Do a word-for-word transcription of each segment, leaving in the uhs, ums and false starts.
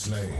slain.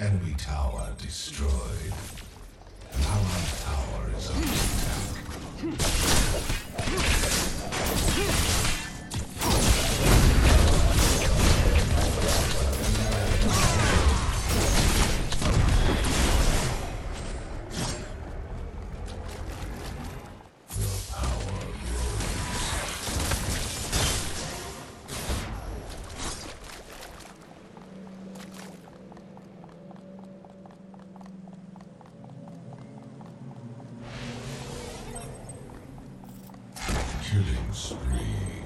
Enemy tower destroyed. An allied tower is under attack. Your power killing spree.